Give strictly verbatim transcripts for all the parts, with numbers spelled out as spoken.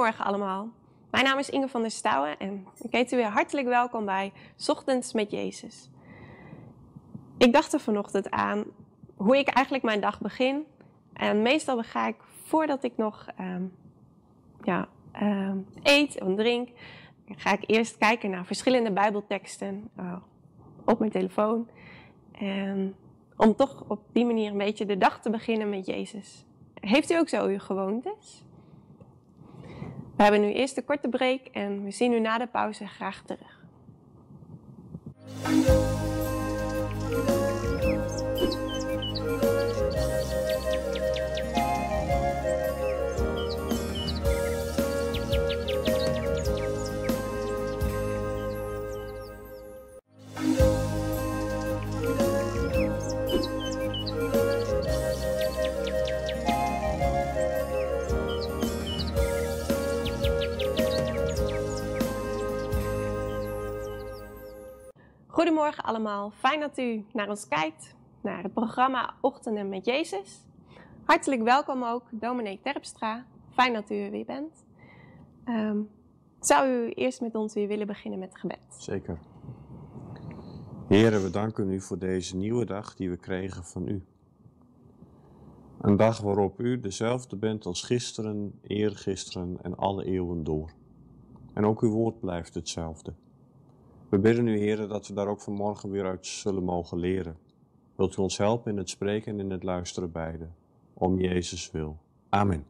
Goedemorgen allemaal. Mijn naam is Inge van der Stouwen en ik heet u weer hartelijk welkom bij Sochtends met Jezus. Ik dacht er vanochtend aan hoe ik eigenlijk mijn dag begin. En meestal ga ik voordat ik nog um, ja, um, eet en drink, ga ik eerst kijken naar verschillende Bijbelteksten uh, op mijn telefoon. En om toch op die manier een beetje de dag te beginnen met Jezus. Heeft u ook zo uw gewoontes? We hebben nu eerst een korte break en we zien u na de pauze graag terug. Goedemorgen allemaal, fijn dat u naar ons kijkt, naar het programma Ochtenden met Jezus. Hartelijk welkom ook, dominee Terpstra, fijn dat u er weer bent. Um, zou u eerst met ons weer willen beginnen met gebed? Zeker. Heren, we danken u voor deze nieuwe dag die we kregen van u. Een dag waarop u dezelfde bent als gisteren, eergisteren en alle eeuwen door. En ook uw woord blijft hetzelfde. We bidden u, Heer, dat we daar ook vanmorgen weer uit zullen mogen leren. Wilt u ons helpen in het spreken en in het luisteren beide. Om Jezus wil. Amen.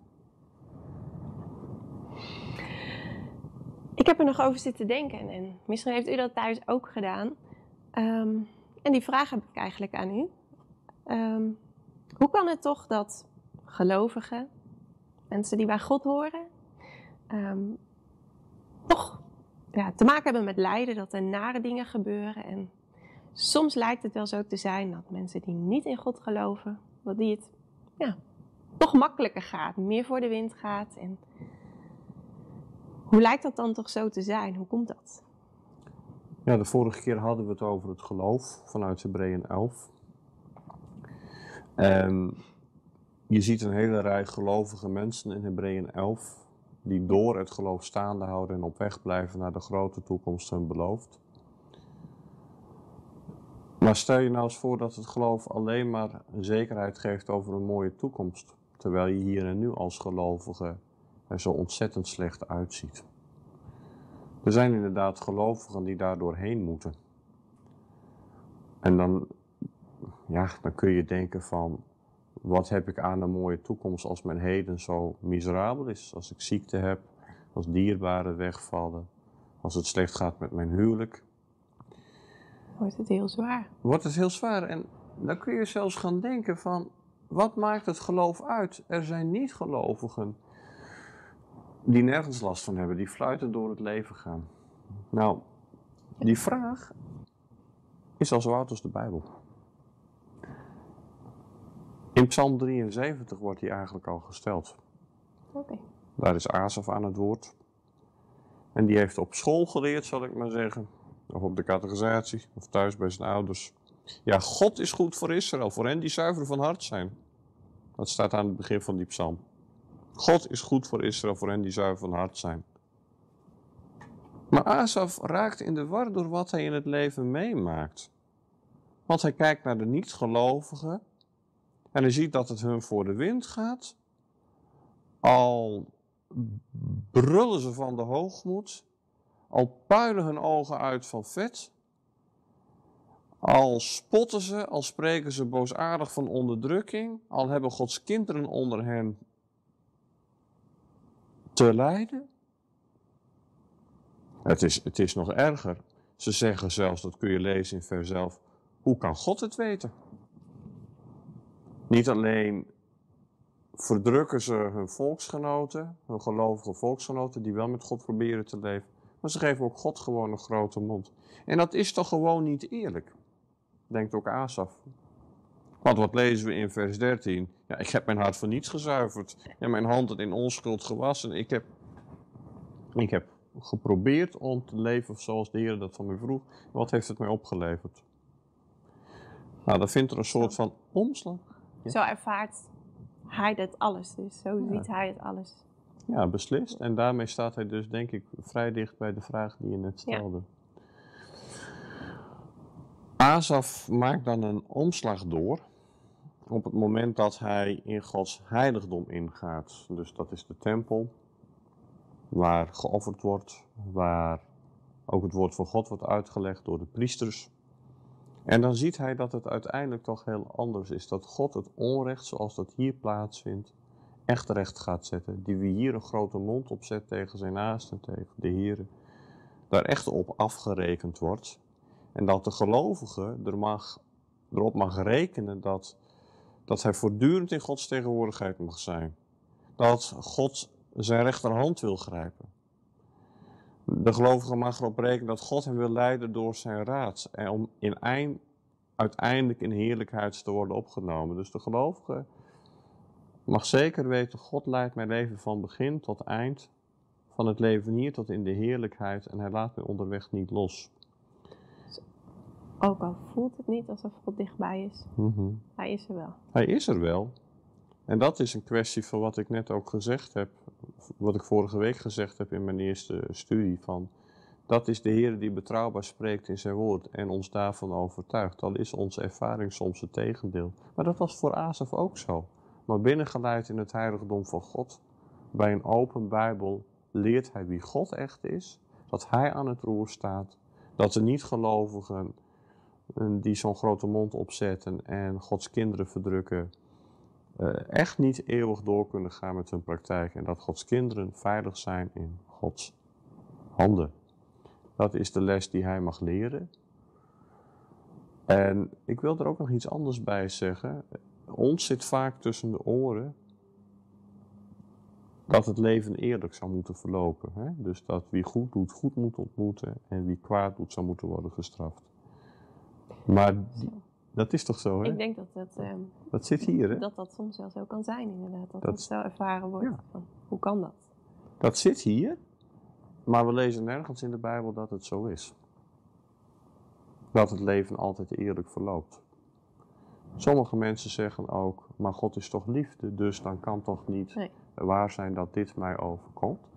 Ik heb er nog over zitten denken en misschien heeft u dat thuis ook gedaan. Um, en die vraag heb ik eigenlijk aan u. Um, hoe kan het toch dat gelovigen, mensen die bij God horen, um, toch... Ja, te maken hebben met lijden, dat er nare dingen gebeuren. En soms lijkt het wel zo te zijn dat mensen die niet in God geloven, dat die het ja, toch makkelijker gaat, meer voor de wind gaat. En hoe lijkt dat dan toch zo te zijn? Hoe komt dat? Ja, de vorige keer hadden we het over het geloof vanuit Hebreeën elf. En je ziet een hele rij gelovige mensen in Hebreeën elf. Die door het geloof staande houden en op weg blijven naar de grote toekomst hun belooft. Maar stel je nou eens voor dat het geloof alleen maar een zekerheid geeft over een mooie toekomst. Terwijl je hier en nu als gelovige er zo ontzettend slecht uitziet. Er zijn inderdaad gelovigen die daar doorheen moeten. En dan, ja, dan kun je denken van... Wat heb ik aan een mooie toekomst als mijn heden zo miserabel is? Als ik ziekte heb, als dierbaren wegvallen, als het slecht gaat met mijn huwelijk. Wordt het heel zwaar. Wordt het heel zwaar. En dan kun je zelfs gaan denken van, wat maakt het geloof uit? Er zijn niet-gelovigen die nergens last van hebben, die fluitend door het leven gaan. Nou, die vraag is al zo oud als de Bijbel. In Psalm drieënzeventig wordt die eigenlijk al gesteld. Okay. Daar is Asaf aan het woord. En die heeft op school geleerd, zal ik maar zeggen. Of op de catechisatie, of thuis bij zijn ouders. Ja, God is goed voor Israël, voor hen die zuiver van hart zijn. Dat staat aan het begin van die psalm. God is goed voor Israël, voor hen die zuiver van hart zijn. Maar Asaf raakt in de war door wat hij in het leven meemaakt. Want hij kijkt naar de niet-gelovigen... En hij ziet dat het hun voor de wind gaat. Al brullen ze van de hoogmoed. Al puilen hun ogen uit van vet. Al spotten ze, al spreken ze boosaardig van onderdrukking. Al hebben Gods kinderen onder hen te lijden. Het is, het is nog erger. Ze zeggen zelfs, dat kun je lezen in vers elf, hoe kan God het weten? Niet alleen verdrukken ze hun volksgenoten, hun gelovige volksgenoten die wel met God proberen te leven, maar ze geven ook God gewoon een grote mond. En dat is toch gewoon niet eerlijk, denkt ook Asaf. Want wat lezen we in vers dertien? Ja, ik heb mijn hart van niets gezuiverd en mijn handen in onschuld gewassen. Ik heb, ik heb geprobeerd om te leven zoals de Heer dat van mij vroeg. Wat heeft het mij opgeleverd? Nou, dan vindt er een soort van omslag. Ja. Zo ervaart hij dat alles, dus zo ziet ja. hij het alles. Ja, beslist. En daarmee staat hij dus, denk ik, vrij dicht bij de vraag die je net stelde. Ja. Asaf maakt dan een omslag door op het moment dat hij in Gods heiligdom ingaat. Dus dat is de tempel waar geofferd wordt, waar ook het woord van God wordt uitgelegd door de priesters. En dan ziet hij dat het uiteindelijk toch heel anders is. Dat God het onrecht zoals dat hier plaatsvindt, echt recht gaat zetten. Die wie hier een grote mond op zet tegen zijn naast en tegen de Here, daar echt op afgerekend wordt. En dat de gelovige er mag, erop mag rekenen dat, dat hij voortdurend in Gods tegenwoordigheid mag zijn. Dat God zijn rechterhand wil grijpen. De gelovige mag erop rekenen dat God hem wil leiden door zijn raad. En om in eind, uiteindelijk in heerlijkheid te worden opgenomen. Dus de gelovige mag zeker weten, God leidt mijn leven van begin tot eind. Van het leven hier tot in de heerlijkheid. En hij laat mij onderweg niet los. Ook al voelt het niet alsof God dichtbij is. Mm-hmm. Hij is er wel. Hij is er wel. En dat is een kwestie van wat ik net ook gezegd heb. Wat ik vorige week gezegd heb in mijn eerste studie. Van, dat is de Heer die betrouwbaar spreekt in zijn woord en ons daarvan overtuigt. Dan is onze ervaring soms het tegendeel. Maar dat was voor Asaf ook zo. Maar binnengeleid in het heiligdom van God, bij een open Bijbel, leert hij wie God echt is. Dat hij aan het roer staat. Dat de niet-gelovigen die zo'n grote mond opzetten en Gods kinderen verdrukken, Uh, echt niet eeuwig door kunnen gaan met hun praktijk. En dat Gods kinderen veilig zijn in Gods handen. Dat is de les die hij mag leren. En ik wil er ook nog iets anders bij zeggen. Ons zit vaak tussen de oren dat het leven eerlijk zou moeten verlopen. Hè? Dus dat wie goed doet, goed moet ontmoeten. En wie kwaad doet, zou moeten worden gestraft. Maar die, dat is toch zo, hè? Ik denk dat dat, uh, dat zit hier, hè? Dat dat soms wel zo kan zijn, inderdaad. Dat dat zo ervaren wordt. Ja. Van, hoe kan dat? Dat zit hier, maar we lezen nergens in de Bijbel dat het zo is. Dat het leven altijd eerlijk verloopt. Sommige mensen zeggen ook, maar God is toch liefde, dus dan kan toch niet nee. waar zijn dat dit mij overkomt.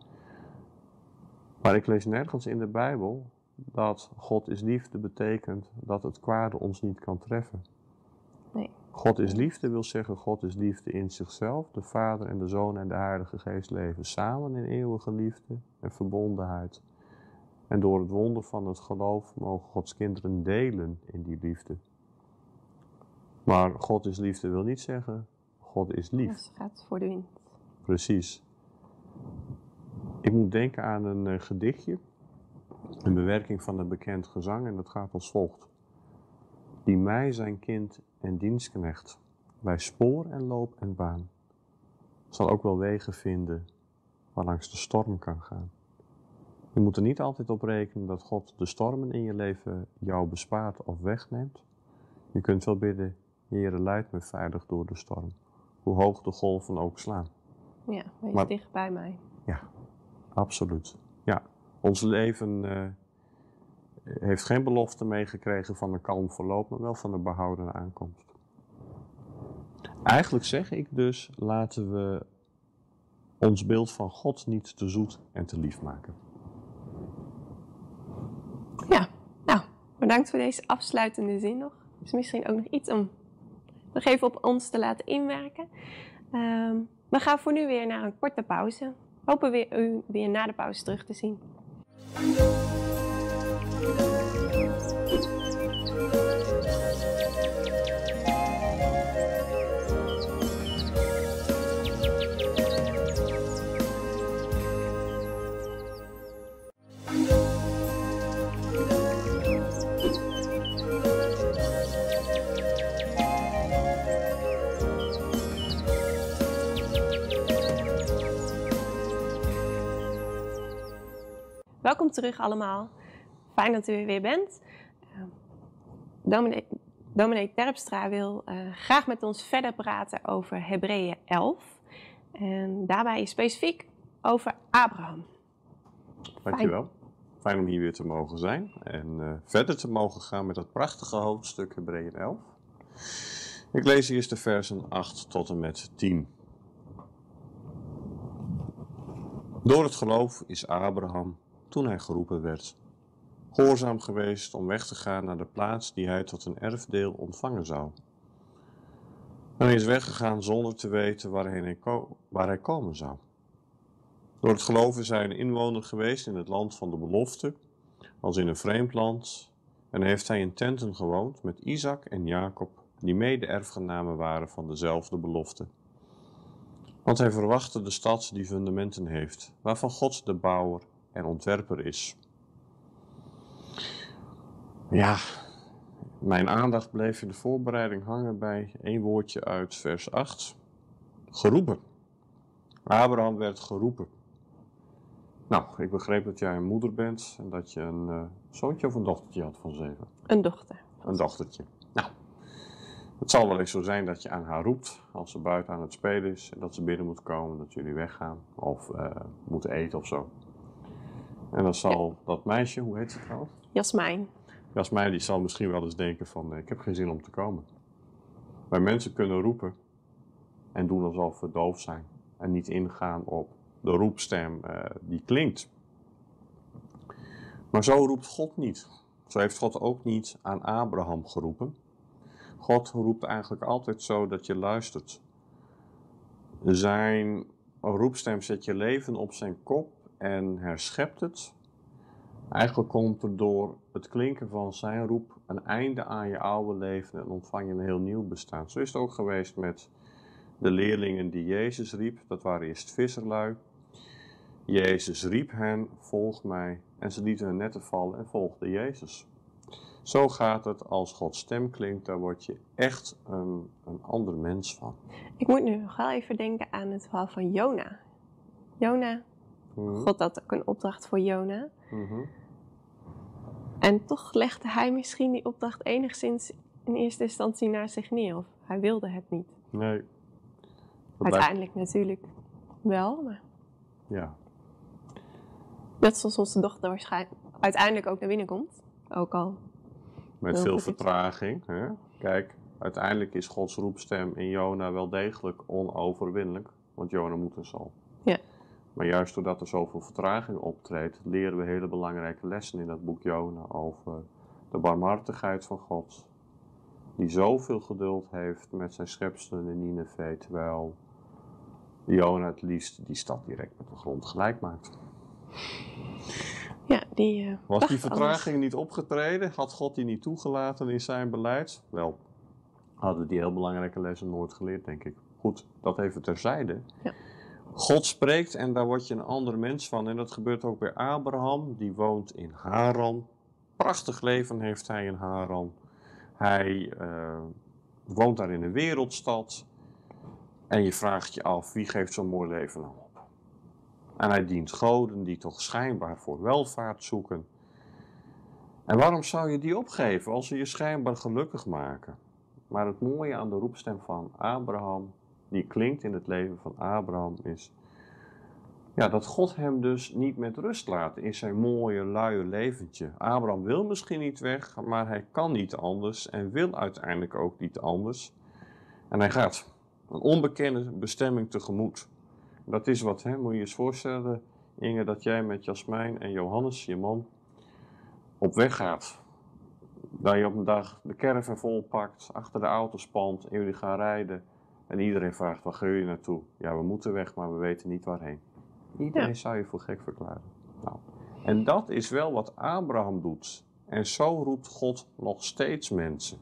Maar ik lees nergens in de Bijbel dat God is liefde betekent dat het kwade ons niet kan treffen. Nee. God is liefde wil zeggen, God is liefde in zichzelf. De Vader en de Zoon en de Heilige Geest leven samen in eeuwige liefde en verbondenheid. En door het wonder van het geloof mogen Gods kinderen delen in die liefde. Maar God is liefde wil niet zeggen, God is lief. Dat gaat voor de wind. Precies. Ik moet denken aan een uh, gedichtje. Een bewerking van een bekend gezang en dat gaat als volgt. Die mij zijn kind en dienstknecht, bij spoor en loop en baan, zal ook wel wegen vinden waarlangs de storm kan gaan. Je moet er niet altijd op rekenen dat God de stormen in je leven jou bespaart of wegneemt. Je kunt wel bidden, Heere, leid me veilig door de storm, hoe hoog de golven ook slaan. Ja, wees maar, dicht bij mij. Ja, absoluut. Ja. Ons leven uh, heeft geen belofte meegekregen van een kalm verloop, maar wel van een behoudende aankomst. Eigenlijk zeg ik dus, laten we ons beeld van God niet te zoet en te lief maken. Ja, nou, bedankt voor deze afsluitende zin nog. Het is misschien ook nog iets om nog even op ons te laten inwerken. Um, we gaan voor nu weer naar een korte pauze. Hopen we u weer na de pauze terug te zien. Welkom terug allemaal. Fijn dat u er weer bent. Uh, dominee, dominee Terpstra wil uh, graag met ons verder praten over Hebreeën elf. En daarbij specifiek over Abraham. Dankjewel. Fijn, Fijn om hier weer te mogen zijn. En uh, verder te mogen gaan met dat prachtige hoofdstuk Hebreeën elf. Ik lees eerst de versen acht tot en met tien. Door het geloof is Abraham, toen hij geroepen werd, gehoorzaam geweest om weg te gaan naar de plaats die hij tot een erfdeel ontvangen zou. En hij is weggegaan zonder te weten waarheen hij ko- waar hij komen zou. Door het geloof is hij een inwoner geweest in het land van de belofte, als in een vreemd land, en heeft hij in tenten gewoond met Isaac en Jacob, die mede erfgenamen waren van dezelfde belofte. Want hij verwachtte de stad die fundamenten heeft, waarvan God de bouwer en ontwerper is. Ja, mijn aandacht bleef in de voorbereiding hangen bij één woordje uit vers acht. Geroepen. Abraham werd geroepen. Nou, ik begreep dat jij een moeder bent en dat je een uh, zoontje of een dochtertje had van zeven. Een dochter. Een dochtertje. Nou, het zal wel eens zo zijn dat je aan haar roept als ze buiten aan het spelen is en dat ze binnen moet komen, dat jullie weggaan of uh, moeten eten of zo. En dan zal ja. dat meisje, hoe heet ze trouwens? Jasmijn. Jasmijn, die zal misschien wel eens denken van, ik heb geen zin om te komen. Wij mensen kunnen roepen en doen alsof we doof zijn en niet ingaan op de roepstem uh, die klinkt. Maar zo roept God niet. Zo heeft God ook niet aan Abraham geroepen. God roept eigenlijk altijd zo dat je luistert. Zijn roepstem zet je leven op zijn kop en herschept het. Eigenlijk komt er door het klinken van zijn roep een einde aan je oude leven en ontvang je een heel nieuw bestaan. Zo is het ook geweest met de leerlingen die Jezus riep. Dat waren eerst visserlui. Jezus riep hen, volg mij. En ze lieten hun netten vallen en volgden Jezus. Zo gaat het als Gods stem klinkt, daar word je echt een, een ander mens van. Ik moet nu nog wel even denken aan het verhaal van Jona. Jona, mm-hmm. God had ook een opdracht voor Jona. Mm-hmm. En toch legde hij misschien die opdracht enigszins in eerste instantie naar zich neer. Of hij wilde het niet. Nee. Uiteindelijk blijft... natuurlijk wel, maar... Ja. Net zoals onze dochter waarschijnlijk uiteindelijk ook naar binnen komt. Ook al... Met veel vertraging. Hè? Kijk, uiteindelijk is Gods roepstem in Jona wel degelijk onoverwinnelijk. Want Jona moet en zal. Ja. Maar juist doordat er zoveel vertraging optreedt, leren we hele belangrijke lessen in dat boek Jona over de barmhartigheid van God. Die zoveel geduld heeft met zijn schepselen in Nineveh, terwijl Jona het liefst die stad direct met de grond gelijk maakt. Ja, die, uh, was die vertraging alles. Niet opgetreden? Had God die niet toegelaten in zijn beleid? Wel, hadden die heel belangrijke lessen nooit geleerd, denk ik. Goed, dat even terzijde. Ja. God spreekt en daar word je een ander mens van. En dat gebeurt ook bij Abraham, die woont in Haran. Prachtig leven heeft hij in Haran. Hij uh, woont daar in een wereldstad. En je vraagt je af, wie geeft zo'n mooi leven nou? En hij dient goden die toch schijnbaar voor welvaart zoeken. En waarom zou je die opgeven als ze je schijnbaar gelukkig maken? Maar het mooie aan de roepstem van Abraham, die klinkt in het leven van Abraham, is... Ja, dat God hem dus niet met rust laat in zijn mooie, luie leventje. Abraham wil misschien niet weg, maar hij kan niet anders en wil uiteindelijk ook niet anders. En hij gaat een onbekende bestemming tegemoet. Dat is wat, hè? Moet je je eens voorstellen, Inge, dat jij met Jasmijn en Johannes, je man, op weg gaat. Dat je op een dag de caravan volpakt, achter de auto spant en jullie gaan rijden. En iedereen vraagt, waar gaan jullie naartoe? Ja, we moeten weg, maar we weten niet waarheen. Iedereen ja. zou je voor gek verklaren. Nou, en dat is wel wat Abraham doet. En zo roept God nog steeds mensen.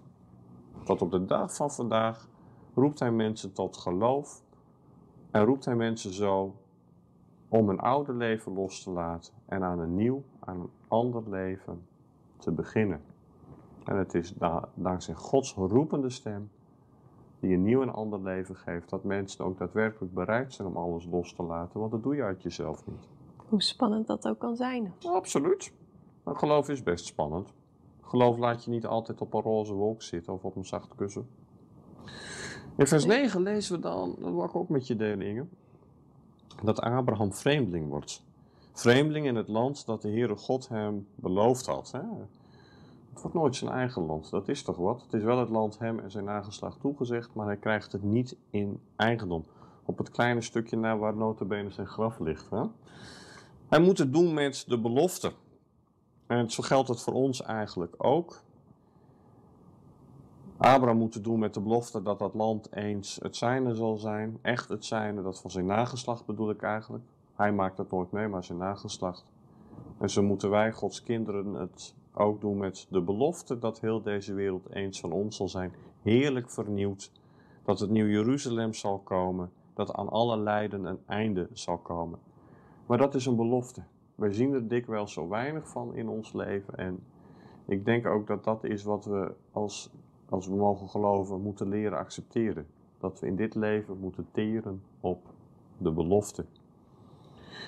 Tot op de dag van vandaag roept hij mensen tot geloof. En roept hij mensen zo om een oude leven los te laten en aan een nieuw, aan een ander leven te beginnen. En het is da- dankzij Gods roepende stem die een nieuw en ander leven geeft, dat mensen ook daadwerkelijk bereid zijn om alles los te laten, want dat doe je uit jezelf niet. Hoe spannend dat ook kan zijn. Nou, absoluut. Maar geloof is best spannend. Geloof laat je niet altijd op een roze wolk zitten of op een zacht kussen. In vers negen lezen we dan, dat wil ik ook met je delen, Inge, dat Abraham vreemdeling wordt. Vreemdeling in het land dat de Heere God hem beloofd had. Hè? Het wordt nooit zijn eigen land, dat is toch wat? Het is wel het land hem en zijn nageslacht toegezegd, maar hij krijgt het niet in eigendom. op het kleine stukje naar waar notabene zijn graf ligt. Hè? Hij moet het doen met de belofte. En zo geldt het voor ons eigenlijk ook. Abraham moet het doen met de belofte dat dat land eens het zijne zal zijn. Echt het zijne, dat van zijn nageslacht bedoel ik eigenlijk. Hij maakt dat nooit mee, maar zijn nageslacht. En zo moeten wij, Gods kinderen, het ook doen met de belofte dat heel deze wereld eens van ons zal zijn. Heerlijk vernieuwd. Dat het nieuw Jeruzalem zal komen. Dat aan alle lijden een einde zal komen. Maar dat is een belofte. Wij zien er dikwijls zo weinig van in ons leven. En ik denk ook dat dat is wat we, als, als we mogen geloven, moeten leren accepteren. Dat we in dit leven moeten teren op de belofte.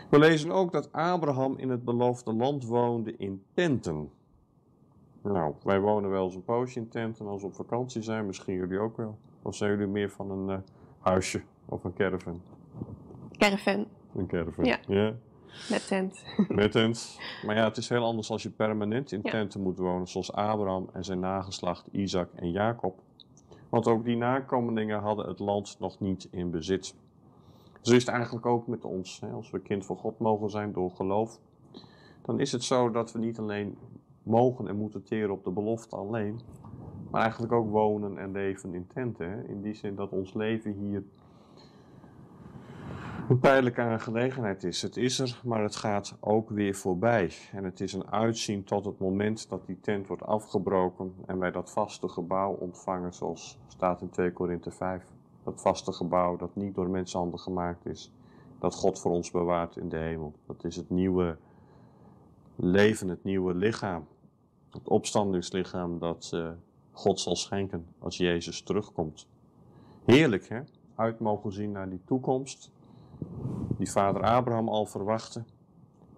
We lezen ook dat Abraham in het beloofde land woonde in tenten. Nou, wij wonen wel eens een poosje in tenten als we op vakantie zijn. Misschien jullie ook wel. Of zijn jullie meer van een uh, huisje of een caravan? Caravan. Een caravan, ja. ja. Met tent. Met tent. Maar ja, het is heel anders als je permanent in ja. tenten moet wonen. Zoals Abraham en zijn nageslacht Isaac en Jacob. Want ook die nakomelingen hadden het land nog niet in bezit. Zo is het eigenlijk ook met ons. Hè? Als we kind van God mogen zijn door geloof. Dan is het zo dat we niet alleen mogen en moeten teren op de belofte alleen. Maar eigenlijk ook wonen en leven in tenten. Hè? In die zin dat ons leven hier een pijnlijke aangelegenheid is. Het is er, maar het gaat ook weer voorbij. En het is een uitzien tot het moment dat die tent wordt afgebroken. En wij dat vaste gebouw ontvangen zoals staat in twee Korinthe vijf. Dat vaste gebouw dat niet door mensenhanden gemaakt is. Dat God voor ons bewaart in de hemel. Dat is het nieuwe leven, het nieuwe lichaam. Het opstandingslichaam dat uh, God zal schenken als Jezus terugkomt. Heerlijk hè? Uit mogen zien naar die toekomst. Die vader Abraham al verwachtte.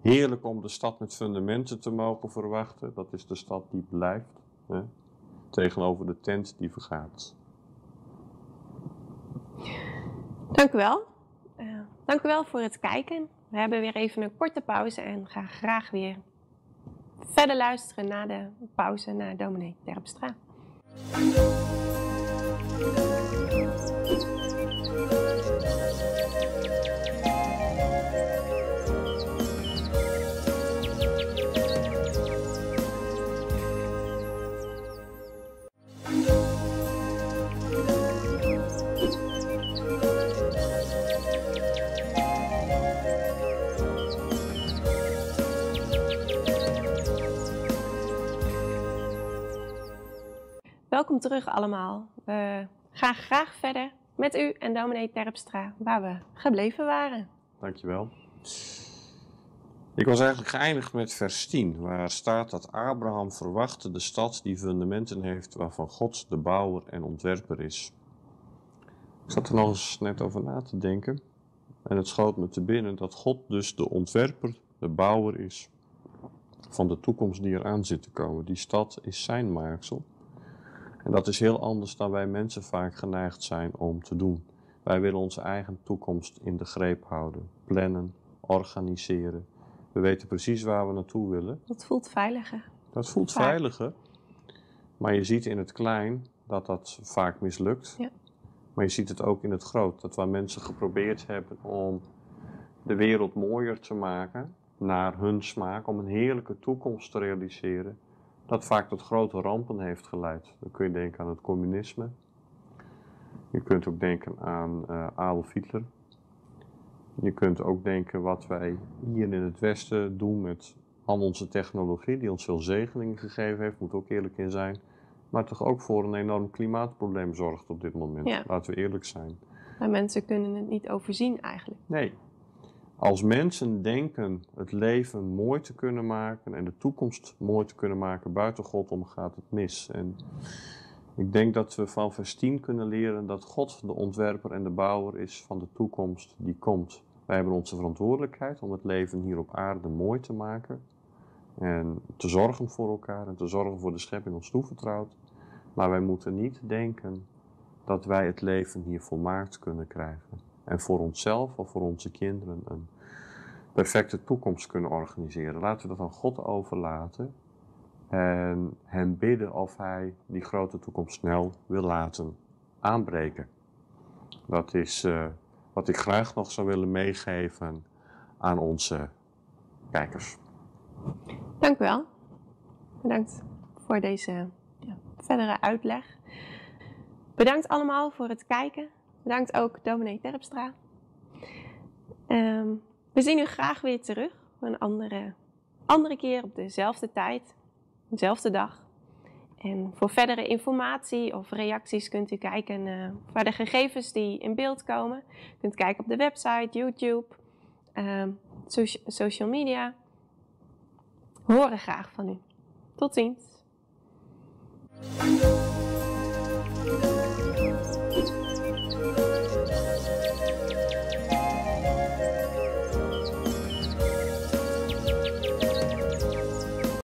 Heerlijk om de stad met fundamenten te mogen verwachten. Dat is de stad die blijft. Hè? Tegenover de tent die vergaat. Dank u wel. Uh, dank u wel voor het kijken. We hebben weer even een korte pauze en gaan graag weer verder luisteren na de pauze naar dominee Terpstra. Welkom terug allemaal. We gaan graag verder met u en dominee Terpstra, waar we gebleven waren. Dankjewel. Ik was eigenlijk geëindigd met vers tien, waar staat dat Abraham verwachtte de stad die fundamenten heeft waarvan God de bouwer en ontwerper is. Ik zat er nog eens net over na te denken en het schoot me te binnen dat God dus de ontwerper, de bouwer is van de toekomst die eraan zit te komen. Die stad is zijn maaksel. En dat is heel anders dan wij mensen vaak geneigd zijn om te doen. Wij willen onze eigen toekomst in de greep houden. Plannen, organiseren. We weten precies waar we naartoe willen. Dat voelt veiliger. Dat voelt vaak. veiliger. Maar je ziet in het klein dat dat vaak mislukt. Ja. Maar je ziet het ook in het groot. Dat waar mensen geprobeerd hebben om de wereld mooier te maken. Naar hun smaak. Om een heerlijke toekomst te realiseren. Dat vaak tot grote rampen heeft geleid. Dan kun je denken aan het communisme. Je kunt ook denken aan uh, Adolf Hitler. Je kunt ook denken wat wij hier in het Westen doen met al onze technologie, die ons veel zegeningen gegeven heeft, moet ook eerlijk in zijn. Maar toch ook voor een enorm klimaatprobleem zorgt op dit moment. Ja. Laten we eerlijk zijn. Maar mensen kunnen het niet overzien eigenlijk. Nee. Als mensen denken het leven mooi te kunnen maken en de toekomst mooi te kunnen maken, buiten God om gaat het mis. En ik denk dat we van vers tien kunnen leren dat God de ontwerper en de bouwer is van de toekomst die komt. Wij hebben onze verantwoordelijkheid om het leven hier op aarde mooi te maken en te zorgen voor elkaar en te zorgen voor de schepping ons toevertrouwd. Maar wij moeten niet denken dat wij het leven hier volmaakt kunnen krijgen. En voor onszelf of voor onze kinderen een perfecte toekomst kunnen organiseren. Laten we dat aan God overlaten. En hem bidden of hij die grote toekomst snel wil laten aanbreken. Dat is uh, wat ik graag nog zou willen meegeven aan onze kijkers. Dank u wel. Bedankt voor deze ja, verdere uitleg. Bedankt allemaal voor het kijken. Bedankt ook dominee Terpstra. Um, we zien u graag weer terug. Een andere, andere keer op dezelfde tijd. Dezelfde dag. En voor verdere informatie of reacties kunt u kijken uh, naar de gegevens die in beeld komen. U kunt kijken op de website, YouTube, uh, so social media. We horen graag van u. Tot ziens.